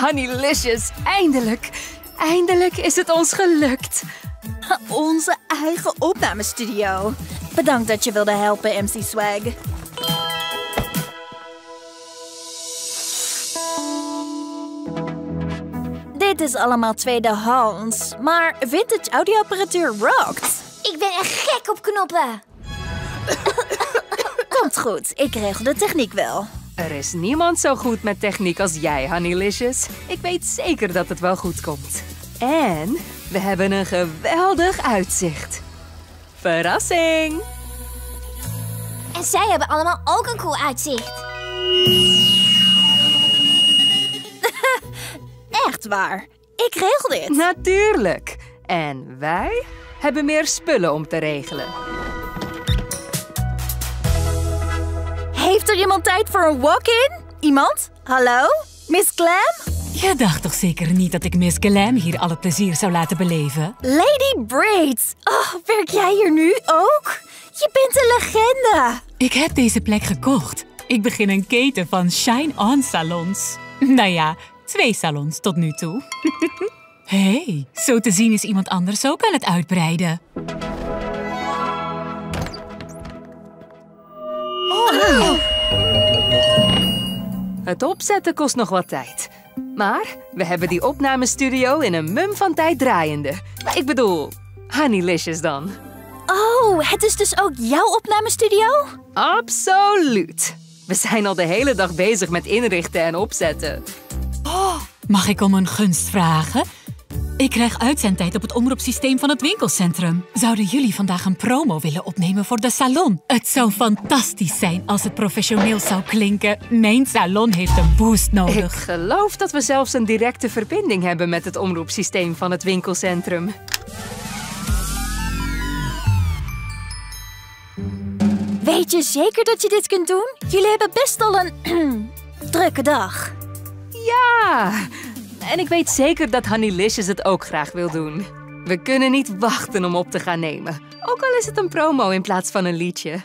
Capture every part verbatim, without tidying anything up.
Honeylicious, eindelijk. Eindelijk is het ons gelukt. Onze eigen opnamestudio. Bedankt dat je wilde helpen, M C Swag. Dit is allemaal tweedehands, maar vintage audioapparatuur rockt. Ik ben echt gek op knoppen. Komt goed, ik regel de techniek wel. Er is niemand zo goed met techniek als jij, Honeylicious. Ik weet zeker dat het wel goed komt. En we hebben een geweldig uitzicht. Verrassing! En zij hebben allemaal ook een cool uitzicht. Echt waar. Ik regel dit. Natuurlijk. En wij hebben meer spullen om te regelen. Heeft er iemand tijd voor een walk-in? Iemand? Hallo? Miss Glam? Je dacht toch zeker niet dat ik Miss Glam hier alle plezier zou laten beleven? Lady Braids! Oh, werk jij hier nu ook? Je bent een legende! Ik heb deze plek gekocht. Ik begin een keten van Shine On salons. Nou ja, twee salons tot nu toe. Hé, hey, zo te zien is iemand anders ook aan het uitbreiden. Oh. Het opzetten kost nog wat tijd. Maar we hebben die opnamestudio in een mum van tijd draaiende. Ik bedoel, Honeylicious dan. Oh, het is dus ook jouw opnamestudio? Absoluut. We zijn al de hele dag bezig met inrichten en opzetten. Oh, mag ik om een gunst vragen? Ik krijg uitzendtijd op het omroepsysteem van het winkelcentrum. Zouden jullie vandaag een promo willen opnemen voor de salon? Het zou fantastisch zijn als het professioneel zou klinken. Mijn salon heeft een boost nodig. Ik geloof dat we zelfs een directe verbinding hebben met het omroepsysteem van het winkelcentrum. Weet je zeker dat je dit kunt doen? Jullie hebben best al een drukke dag. Ja! En ik weet zeker dat Honeylicious het ook graag wil doen. We kunnen niet wachten om op te gaan nemen. Ook al is het een promo in plaats van een liedje.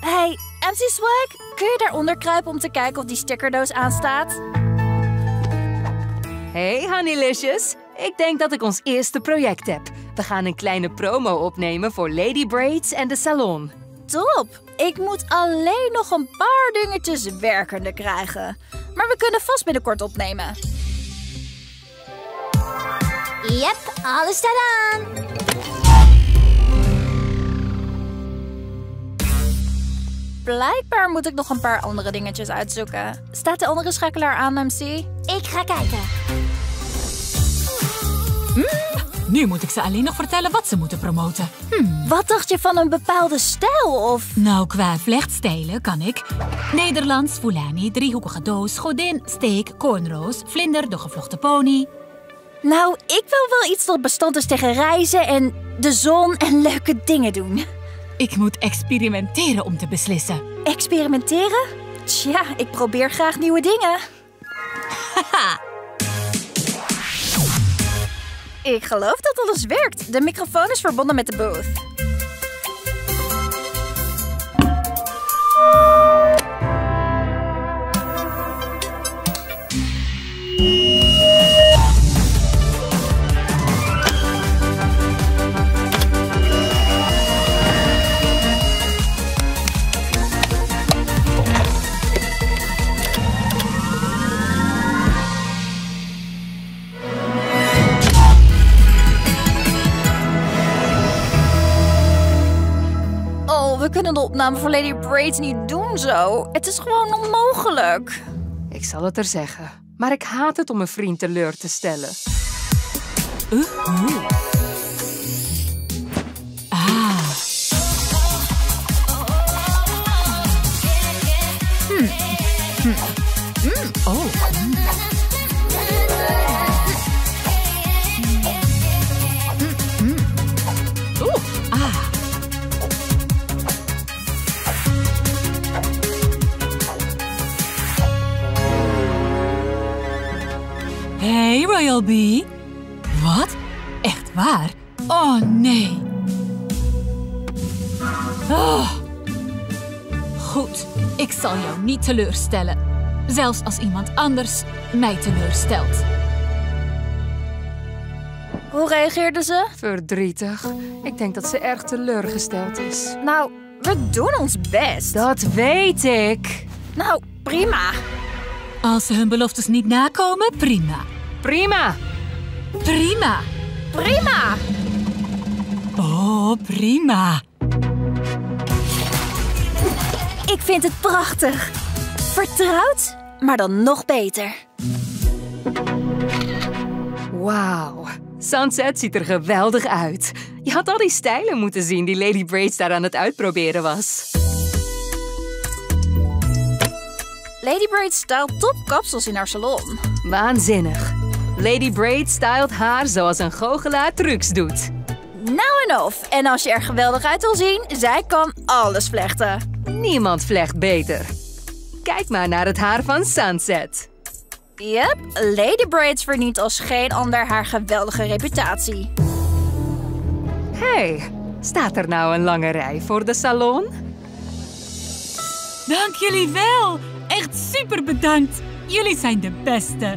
Hey, M C Swag, kun je daaronder kruipen om te kijken of die stickerdoos aanstaat? Hey Honeylicious, ik denk dat ik ons eerste project heb. We gaan een kleine promo opnemen voor Lady Braids en de salon. Top! Ik moet alleen nog een paar dingetjes werkende krijgen. Maar we kunnen vast binnenkort opnemen. Yep, alles staat aan. Blijkbaar moet ik nog een paar andere dingetjes uitzoeken. Staat de andere schakelaar aan, M C? Ik ga kijken. Mm. Nu moet ik ze alleen nog vertellen wat ze moeten promoten. Hmm. Wat dacht je van een bepaalde stijl of... Nou, qua vlechtstijlen kan ik... Nederlands, Fulani, driehoekige doos, godin, steek, cornrows, vlinder, de gevlochten pony. Nou, ik wil wel iets dat bestand is tegen reizen en de zon en leuke dingen doen. Ik moet experimenteren om te beslissen. Experimenteren? Tja, ik probeer graag nieuwe dingen. Haha. Ik geloof dat alles werkt. De microfoon is verbonden met de booth. We kunnen de opname voor Lady Braids niet doen zo. Het is gewoon onmogelijk. Ik zal het er zeggen. Maar ik haat het om een vriend teleur te stellen. Uh -huh. Ah. Hmm. Hmm. Hmm. Oh. Hmm. Hmm. Hmm. Oeh. Ah. Hey, Royal B. Wat? Echt waar? Oh, nee. Oh. Goed, ik zal jou niet teleurstellen. Zelfs als iemand anders mij teleurstelt. Hoe reageerde ze? Verdrietig. Ik denk dat ze erg teleurgesteld is. Nou, we doen ons best. Dat weet ik. Nou, prima. Als ze hun beloftes niet nakomen, prima. Prima. Prima. Prima. Oh, prima. Ik vind het prachtig. Vertrouwd, maar dan nog beter. Wauw. Sunset ziet er geweldig uit. Je had al die stijlen moeten zien die Lady Braids daar aan het uitproberen was. Lady Braids stylt topkapsels in haar salon. Waanzinnig. Lady Braids stylt haar zoals een goochelaar trucs doet. Nou en of. En als je er geweldig uit wil zien, zij kan alles vlechten. Niemand vlecht beter. Kijk maar naar het haar van Sunset. Yep, Lady Braids verniet als geen ander haar geweldige reputatie. Hé, hey, staat er nou een lange rij voor de salon? Dank jullie wel. Echt super bedankt. Jullie zijn de beste.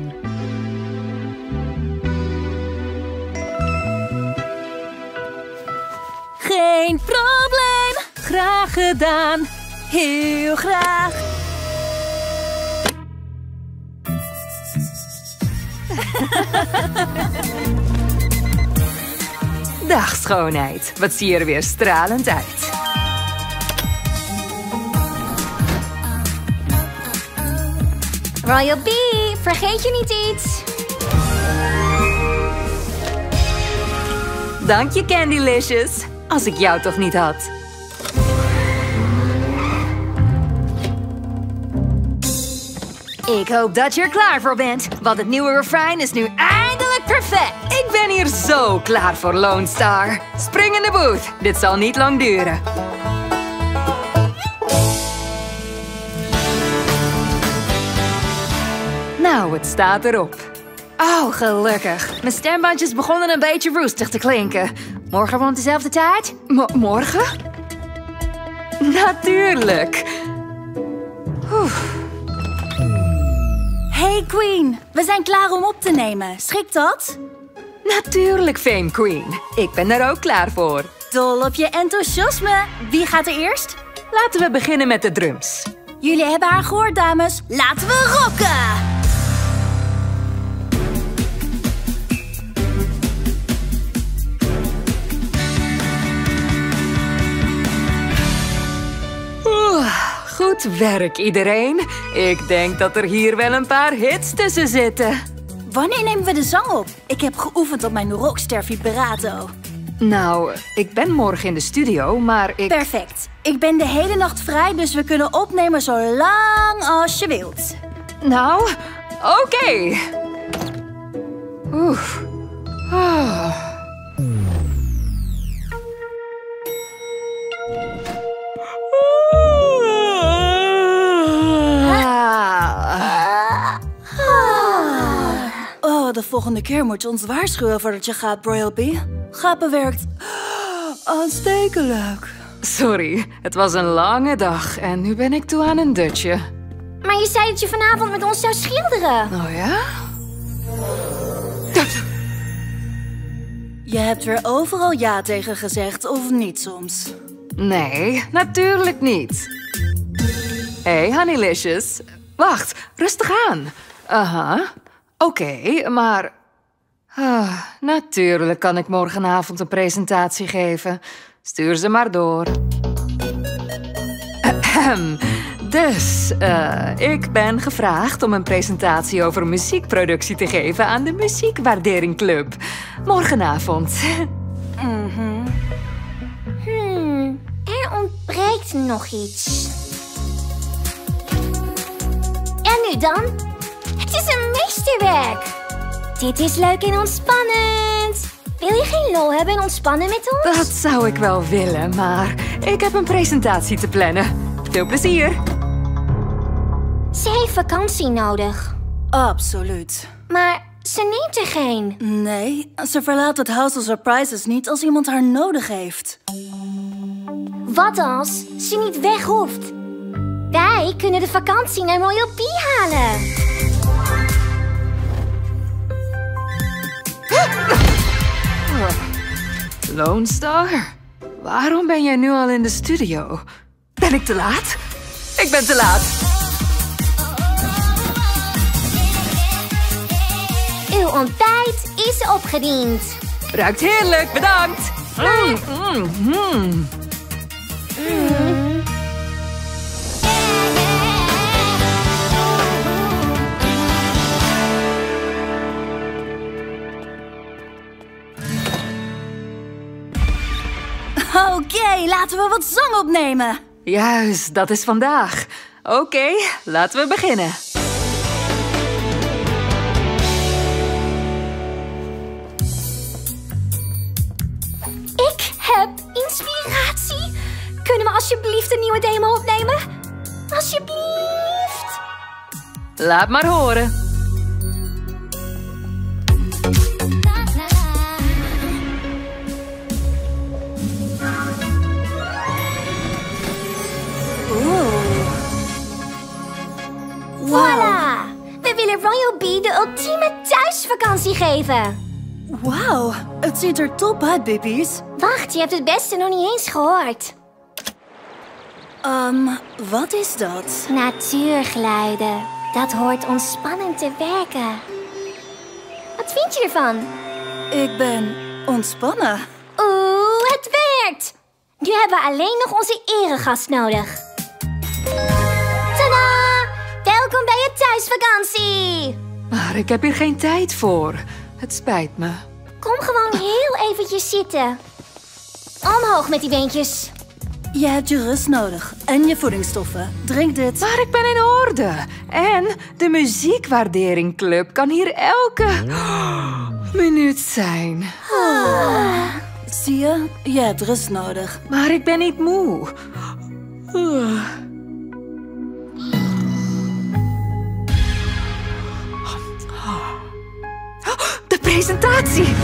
Geen probleem. Graag gedaan. Heel graag. Dag schoonheid. Wat zie je er weer stralend uit. Royal B, vergeet je niet iets. Dank je, Candylicious. Als ik jou toch niet had. Ik hoop dat je er klaar voor bent, want het nieuwe refrein is nu eindelijk perfect. Ik ben hier zo klaar voor Lone Star. Spring in de booth, dit zal niet lang duren. Nou, het staat erop. Oh, gelukkig. Mijn stembandjes begonnen een beetje roestig te klinken. Morgen rond dezelfde tijd? M- morgen? Natuurlijk. Oef. Hey Queen, we zijn klaar om op te nemen. Schikt dat? Natuurlijk, Fame Queen. Ik ben er ook klaar voor. Dol op je enthousiasme. Wie gaat er eerst? Laten we beginnen met de drums. Jullie hebben haar gehoord, dames. Laten we rocken! Goed werk, iedereen. Ik denk dat er hier wel een paar hits tussen zitten. Wanneer nemen we de zang op? Ik heb geoefend op mijn rockster vibrato. Nou, ik ben morgen in de studio, maar ik... Perfect. Ik ben de hele nacht vrij, dus we kunnen opnemen zo lang als je wilt. Nou, oké. Okay. Oef. Oh. De volgende keer moet je ons waarschuwen voordat je gaat, Royal B. Gapen werkt aanstekelijk. Sorry, het was een lange dag en nu ben ik toe aan een dutje. Maar je zei dat je vanavond met ons zou schilderen. Oh ja? Je hebt weer overal ja tegen gezegd, of niet soms? Nee, natuurlijk niet. Hé, hey, Honeylicious. Wacht, rustig aan. Aha. Uh-huh. Oké, okay, maar... Ah, natuurlijk kan ik morgenavond een presentatie geven. Stuur ze maar door. Ahem. Dus, uh, ik ben gevraagd om een presentatie over muziekproductie te geven aan de Muziekwaardering Club. Morgenavond. Mm-hmm. hmm, er ontbreekt nog iets. En nu dan? Het is een meesterwerk. Dit is leuk en ontspannend. Wil je geen lol hebben en ontspannen met ons? Dat zou ik wel willen, maar ik heb een presentatie te plannen. Veel plezier. Ze heeft vakantie nodig. Absoluut. Maar ze neemt er geen. Nee, ze verlaat het House of Surprises niet als iemand haar nodig heeft. Wat als ze niet weg hoeft? Wij kunnen de vakantie naar Royal B halen. Lone Star, waarom ben jij nu al in de studio? Ben ik te laat? Ik ben te laat. Uw ontbijt is opgediend. Ruikt heerlijk, bedankt. Mm, mm, mm. Mm. Oké, okay, laten we wat zang opnemen. Juist, dat is vandaag. Oké, okay, laten we beginnen. Inspiratie? Kunnen we alsjeblieft een nieuwe demo opnemen? Alsjeblieft! Laat maar horen. Oeh. Wow. Voilà! We willen Royal Bee de ultieme thuisvakantie geven. Wauw, het ziet er top uit, baby's. Wacht, je hebt het beste nog niet eens gehoord. Um, wat is dat? Natuurgeluiden. Dat hoort ontspannend te werken. Wat vind je ervan? Ik ben ontspannen. Oeh, het werkt! Nu hebben we alleen nog onze eregast nodig. Tada! Welkom bij je thuisvakantie! Maar ik heb hier geen tijd voor. Het spijt me. Kom gewoon heel eventjes zitten. Omhoog met die beentjes. Je hebt je rust nodig en je voedingsstoffen. Drink dit. Maar ik ben in orde. En de Muziekwaardering Club kan hier elke minuut zijn. Ah. Zie je, je hebt rust nodig. Maar ik ben niet moe. Uh. Presentatie.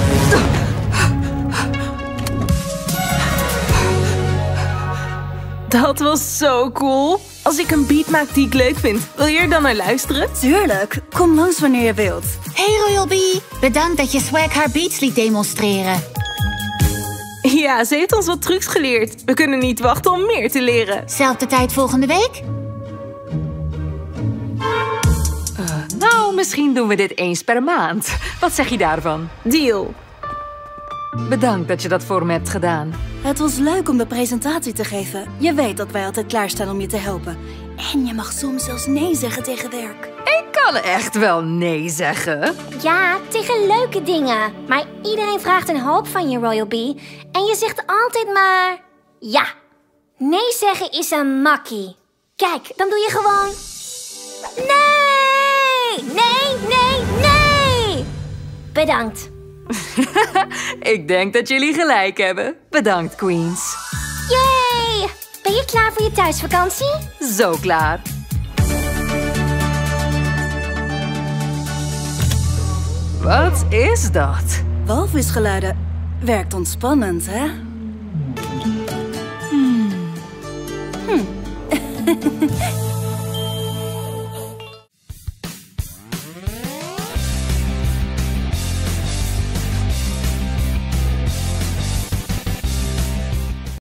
Dat was zo cool. Als ik een beat maak die ik leuk vind, wil je er dan naar luisteren? Tuurlijk. Kom langs wanneer je wilt. Hey Royal Bee, bedankt dat je Swag haar beats liet demonstreren. Ja, ze heeft ons wat trucs geleerd. We kunnen niet wachten om meer te leren. Zelfde tijd volgende week? Nou, misschien doen we dit eens per maand. Wat zeg je daarvan? Deal. Bedankt dat je dat voor me hebt gedaan. Het was leuk om de presentatie te geven. Je weet dat wij altijd klaarstaan om je te helpen. En je mag soms zelfs nee zeggen tegen werk. Ik kan echt wel nee zeggen. Ja, tegen leuke dingen. Maar iedereen vraagt een hoop van je, Royal Bee. En je zegt altijd maar... ja. Nee zeggen is een makkie. Kijk, dan doe je gewoon... nee! Nee, nee, nee! Bedankt. Ik denk dat jullie gelijk hebben. Bedankt, Queens. Yay! Ben je klaar voor je thuisvakantie? Zo klaar. Wat is dat? Walvisgeluiden. Werkt ontspannend, hè? Hmm. Hmm.